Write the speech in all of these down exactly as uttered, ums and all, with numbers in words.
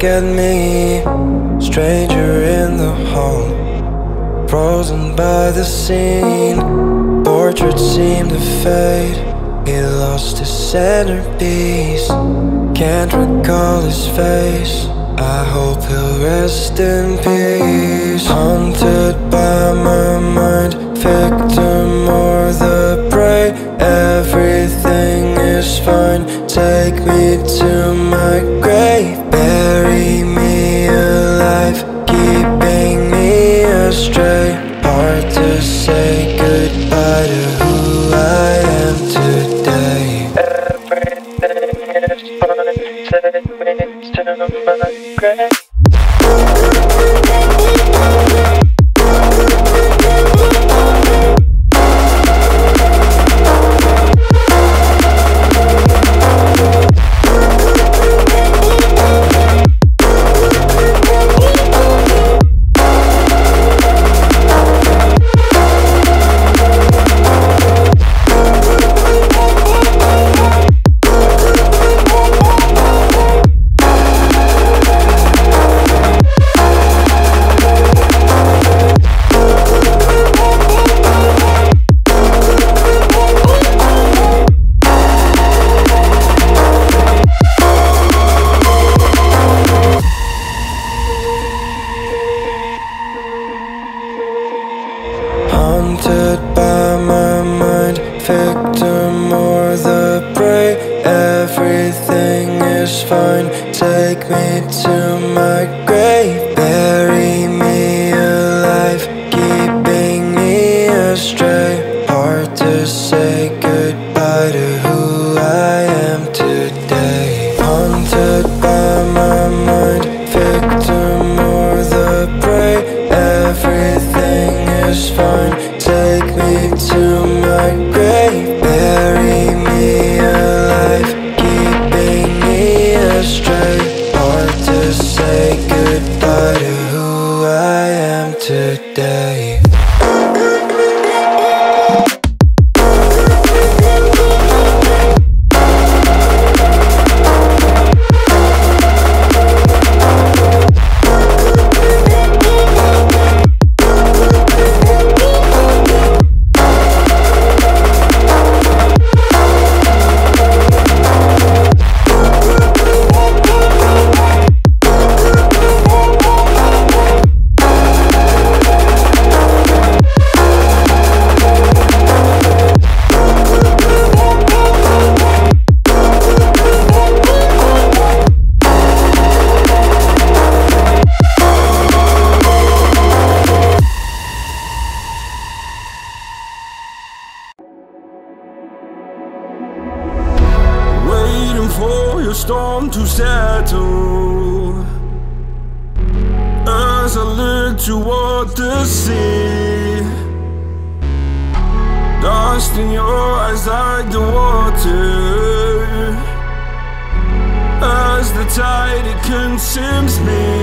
back at me, stranger in the hall, frozen by the scene. Portrait seemed to fade, he lost his centerpiece. Can't recall his face, I hope he'll rest in peace. Haunted by my mind, victim or the prey, everything is fine. Take me to my grave, bury me alive, keeping me astray. Hard to say goodbye to who I am today. Everything is fine, take me to my grave. Haunted by my mind, victim or the prey, everything is fine. Take me to my grave, bury me alive, keeping me astray. Hard to say goodbye to who I am today. Haunted by my mind, victim or the prey, everything is fine. Take me to my grave, bury me alive, keeping me astray. Hard to say goodbye to who I am today. For your storm to settle, as I look toward the sea, dust in your eyes like the water, as the tide it consumes me.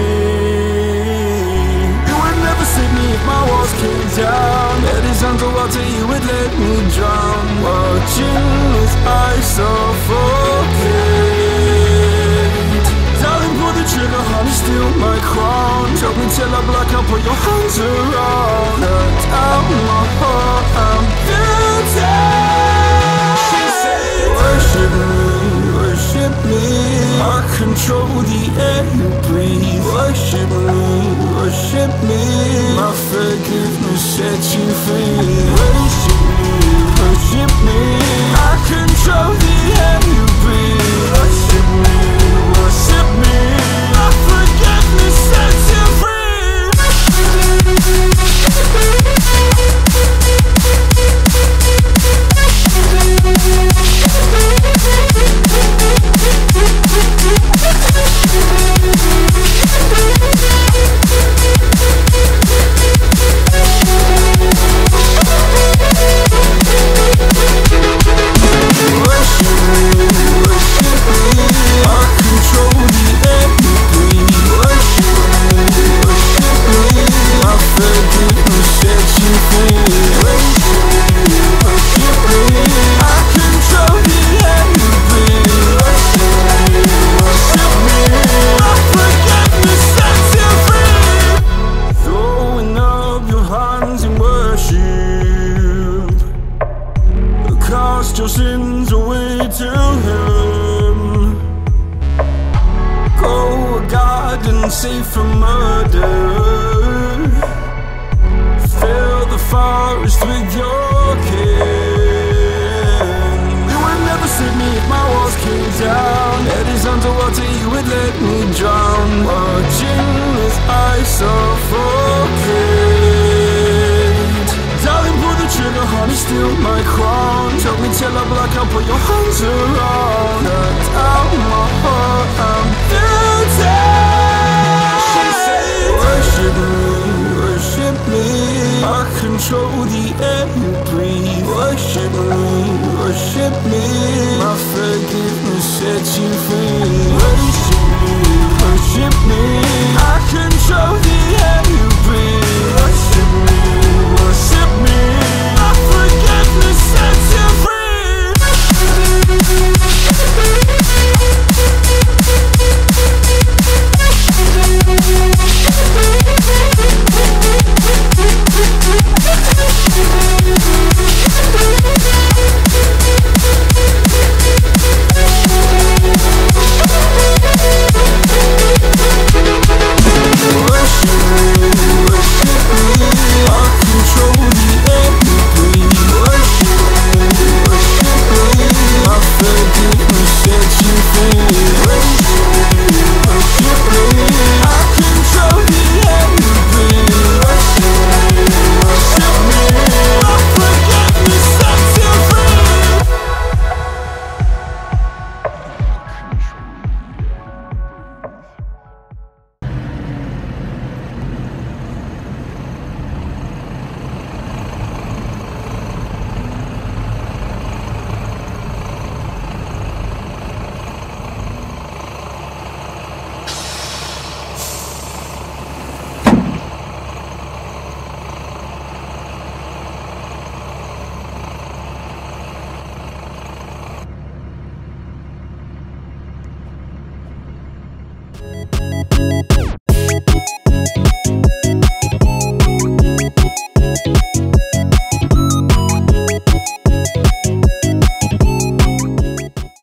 You would never save me if my walls came down. Head is underwater, you would let me drown. Watching as I suffocate, trigger hard to steal my crown. Tell me till I black out, put your hands around. Look out my heart, I'm guilty. She said, worship me, worship me, I control the air you breathe. Worship me, worship me, my forgiveness sets you free. Worship me, worship me, I control the air you breathe. Worship me, worship me, sets you free. control the air you breathe. Worship me, worship me.